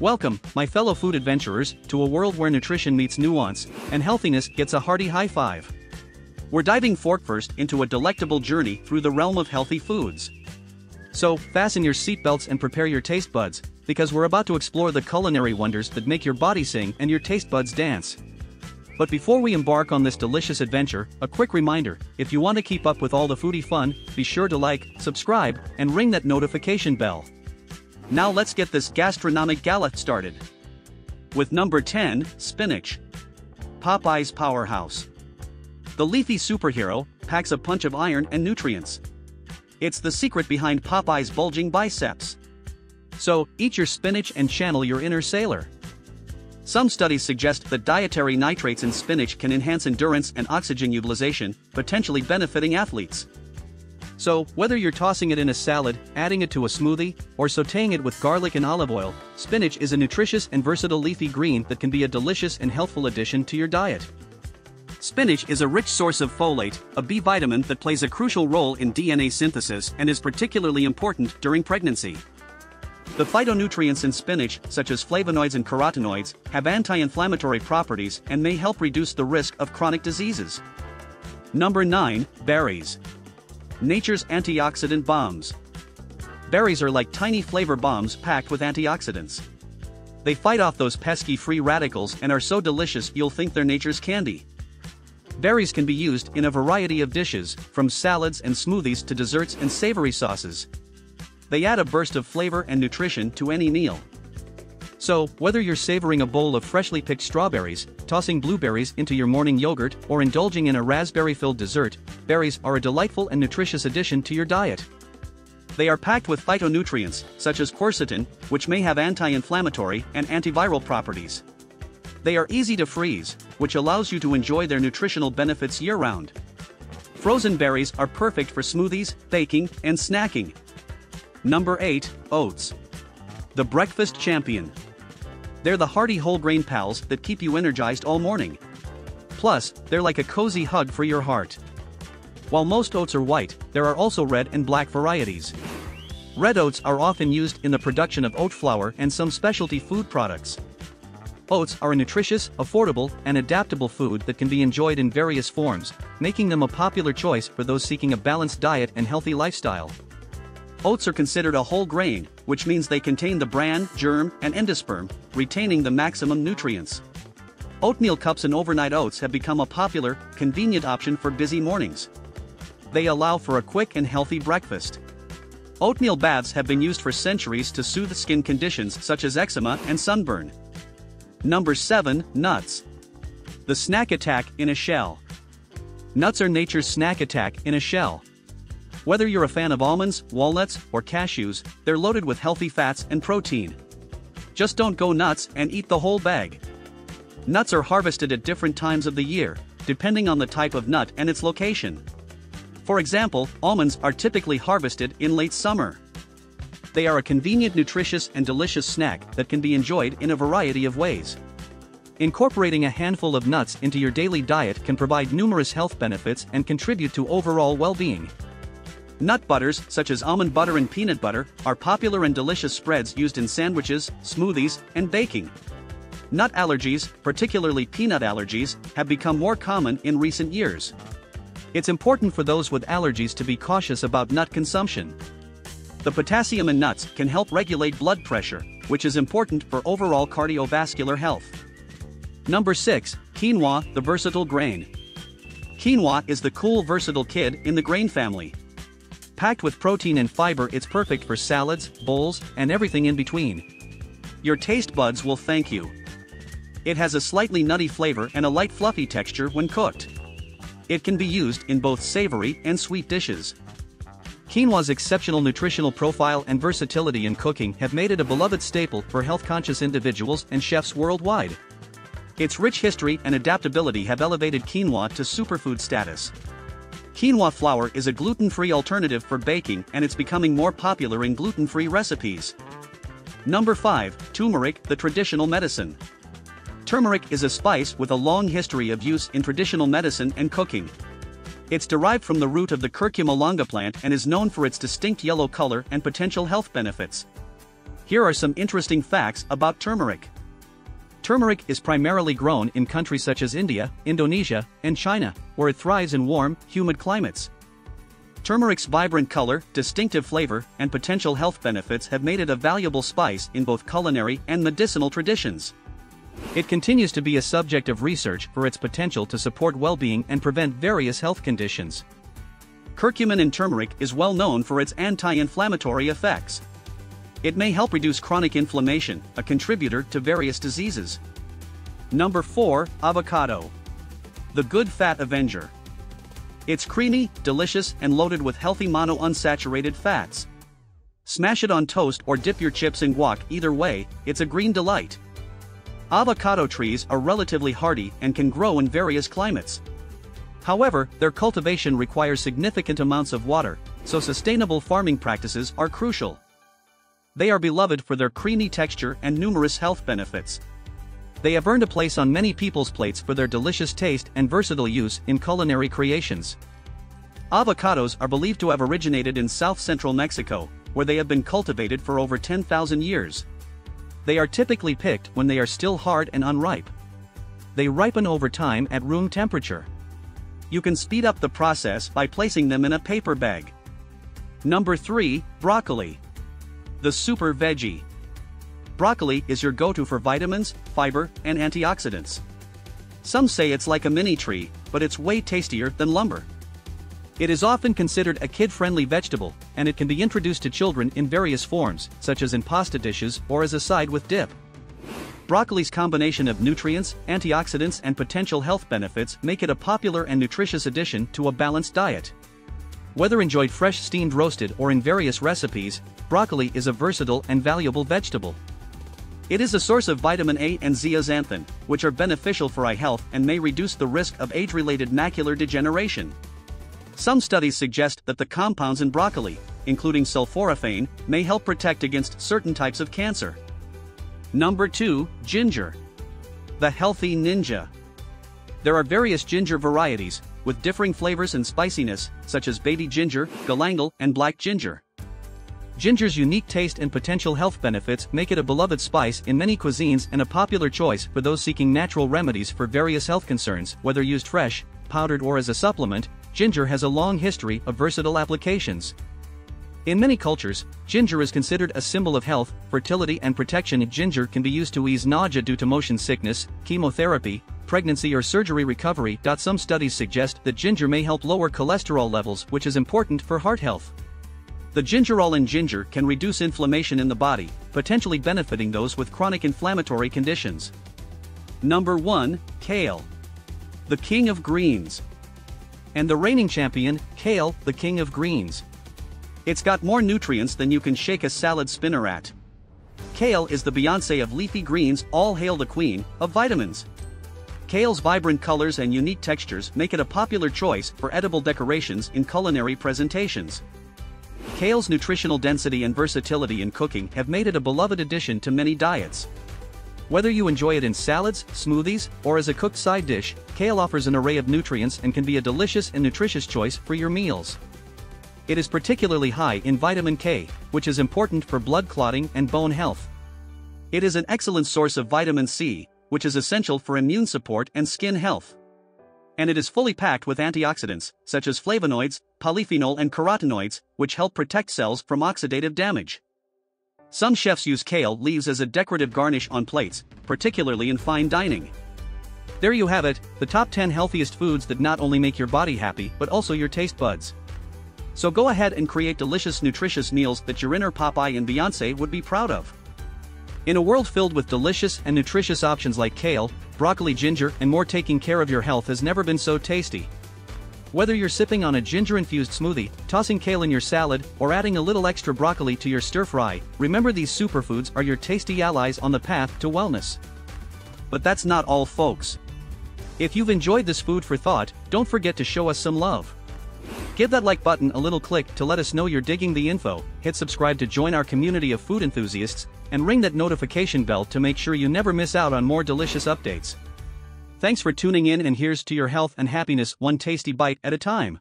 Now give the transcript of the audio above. Welcome, my fellow food adventurers, to a world where nutrition meets nuance, and healthiness gets a hearty high five. We're diving forkfirst into a delectable journey through the realm of healthy foods. So, fasten your seatbelts and prepare your taste buds, because we're about to explore the culinary wonders that make your body sing and your taste buds dance. But before we embark on this delicious adventure, a quick reminder, if you want to keep up with all the foodie fun, be sure to like, subscribe, and ring that notification bell. Now let's get this gastronomic gala started. With number 10, spinach. Popeye's powerhouse. The leafy superhero packs a punch of iron and nutrients. It's the secret behind Popeye's bulging biceps. So, eat your spinach and channel your inner sailor. Some studies suggest that dietary nitrates in spinach can enhance endurance and oxygen utilization, potentially benefiting athletes. So, whether you're tossing it in a salad, adding it to a smoothie, or sautéing it with garlic and olive oil, spinach is a nutritious and versatile leafy green that can be a delicious and healthful addition to your diet. Spinach is a rich source of folate, a B vitamin that plays a crucial role in DNA synthesis and is particularly important during pregnancy. The phytonutrients in spinach, such as flavonoids and carotenoids, have anti-inflammatory properties and may help reduce the risk of chronic diseases. Number 9, berries. Nature's antioxidant bombs. Berries are like tiny flavor bombs packed with antioxidants. They fight off those pesky free radicals and are so delicious you'll think they're nature's candy. Berries can be used in a variety of dishes, from salads and smoothies to desserts and savory sauces. They add a burst of flavor and nutrition to any meal. So, whether you're savoring a bowl of freshly picked strawberries, tossing blueberries into your morning yogurt, or indulging in a raspberry-filled dessert, berries are a delightful and nutritious addition to your diet. They are packed with phytonutrients, such as quercetin, which may have anti-inflammatory and antiviral properties. They are easy to freeze, which allows you to enjoy their nutritional benefits year-round. Frozen berries are perfect for smoothies, baking, and snacking. Number 8, oats. The breakfast champion. They're the hearty whole-grain pals that keep you energized all morning. Plus, they're like a cozy hug for your heart. While most oats are white, there are also red and black varieties. Red oats are often used in the production of oat flour and some specialty food products. Oats are a nutritious, affordable, and adaptable food that can be enjoyed in various forms, making them a popular choice for those seeking a balanced diet and healthy lifestyle. Oats are considered a whole grain, which means they contain the bran, germ, and endosperm, retaining the maximum nutrients. Oatmeal cups and overnight oats have become a popular, convenient option for busy mornings. They allow for a quick and healthy breakfast. Oatmeal baths have been used for centuries to soothe skin conditions such as eczema and sunburn. Number 7, nuts. The snack attack in a shell. Nuts are nature's snack attack in a shell. Whether you're a fan of almonds, walnuts, or cashews, they're loaded with healthy fats and protein. Just don't go nuts and eat the whole bag. Nuts are harvested at different times of the year, depending on the type of nut and its location. For example, almonds are typically harvested in late summer. They are a convenient, nutritious, and delicious snack that can be enjoyed in a variety of ways. Incorporating a handful of nuts into your daily diet can provide numerous health benefits and contribute to overall well-being. Nut butters, such as almond butter and peanut butter, are popular and delicious spreads used in sandwiches, smoothies, and baking. Nut allergies, particularly peanut allergies, have become more common in recent years. It's important for those with allergies to be cautious about nut consumption. The potassium in nuts can help regulate blood pressure, which is important for overall cardiovascular health. Number 6, quinoa, the versatile grain. Quinoa is the cool, versatile kid in the grain family. Packed with protein and fiber, it's perfect for salads, bowls, and everything in between. Your taste buds will thank you. It has a slightly nutty flavor and a light fluffy texture when cooked. It can be used in both savory and sweet dishes. Quinoa's exceptional nutritional profile and versatility in cooking have made it a beloved staple for health-conscious individuals and chefs worldwide. Its rich history and adaptability have elevated quinoa to superfood status. Quinoa flour is a gluten-free alternative for baking, and it's becoming more popular in gluten-free recipes. Number 5, turmeric, the traditional medicine. Turmeric is a spice with a long history of use in traditional medicine and cooking. It's derived from the root of the Curcuma longa plant and is known for its distinct yellow color and potential health benefits. Here are some interesting facts about turmeric. Turmeric is primarily grown in countries such as India, Indonesia, and China, where it thrives in warm, humid climates. Turmeric's vibrant color, distinctive flavor, and potential health benefits have made it a valuable spice in both culinary and medicinal traditions. It continues to be a subject of research for its potential to support well-being and prevent various health conditions. Curcumin in turmeric is well known for its anti-inflammatory effects. It may help reduce chronic inflammation, a contributor to various diseases. Number 4, avocado. The good fat avenger. It's creamy, delicious, and loaded with healthy monounsaturated fats. Smash it on toast or dip your chips in guac. Either way, it's a green delight. Avocado trees are relatively hardy and can grow in various climates. However, their cultivation requires significant amounts of water, so sustainable farming practices are crucial. They are beloved for their creamy texture and numerous health benefits. They have earned a place on many people's plates for their delicious taste and versatile use in culinary creations. Avocados are believed to have originated in south-central Mexico, where they have been cultivated for over 10,000 years. They are typically picked when they are still hard and unripe. They ripen over time at room temperature. You can speed up the process by placing them in a paper bag. Number 3, broccoli. The super veggie. Broccoli is your go-to for vitamins, fiber, and antioxidants. Some say it's like a mini tree, but it's way tastier than lumber. It is often considered a kid-friendly vegetable, and it can be introduced to children in various forms, such as in pasta dishes or as a side with dip. Broccoli's combination of nutrients, antioxidants, and potential health benefits make it a popular and nutritious addition to a balanced diet. Whether enjoyed fresh, steamed, roasted, or in various recipes, broccoli is a versatile and valuable vegetable. It is a source of vitamin A and zeaxanthin, which are beneficial for eye health and may reduce the risk of age-related macular degeneration. Some studies suggest that the compounds in broccoli, including sulforaphane, may help protect against certain types of cancer. Number 2, ginger. The healthy ninja. There are various ginger varieties, with differing flavors and spiciness, such as baby ginger, galangal, and black ginger. Ginger's unique taste and potential health benefits make it a beloved spice in many cuisines and a popular choice for those seeking natural remedies for various health concerns. Whether used fresh, powdered, or as a supplement, ginger has a long history of versatile applications. In many cultures, ginger is considered a symbol of health, fertility, and protection. Ginger can be used to ease nausea due to motion sickness, chemotherapy, pregnancy, or surgery recovery. Some studies suggest that ginger may help lower cholesterol levels, which is important for heart health. The gingerol in ginger can reduce inflammation in the body, potentially benefiting those with chronic inflammatory conditions. Number 1, kale. The king of greens. And the reigning champion, kale, the king of greens. It's got more nutrients than you can shake a salad spinner at. Kale is the Beyoncé of leafy greens. All hail the queen of vitamins. Kale's vibrant colors and unique textures make it a popular choice for edible decorations in culinary presentations. Kale's nutritional density and versatility in cooking have made it a beloved addition to many diets. Whether you enjoy it in salads, smoothies, or as a cooked side dish, kale offers an array of nutrients and can be a delicious and nutritious choice for your meals. It is particularly high in vitamin K, which is important for blood clotting and bone health. It is an excellent source of vitamin C, which is essential for immune support and skin health. And it is fully packed with antioxidants, such as flavonoids, polyphenol, and carotenoids, which help protect cells from oxidative damage. Some chefs use kale leaves as a decorative garnish on plates, particularly in fine dining. There you have it, the top 10 healthiest foods that not only make your body happy but also your taste buds. So go ahead and create delicious, nutritious meals that your inner Popeye and Beyoncé would be proud of. In a world filled with delicious and nutritious options like kale, broccoli, ginger, and more, taking care of your health has never been so tasty. Whether you're sipping on a ginger-infused smoothie, tossing kale in your salad, or adding a little extra broccoli to your stir-fry, remember these superfoods are your tasty allies on the path to wellness. But that's not all, folks. If you've enjoyed this food for thought, don't forget to show us some love. Give that like button a little click to let us know you're digging the info, hit subscribe to join our community of food enthusiasts, and ring that notification bell to make sure you never miss out on more delicious updates. Thanks for tuning in, and here's to your health and happiness, one tasty bite at a time.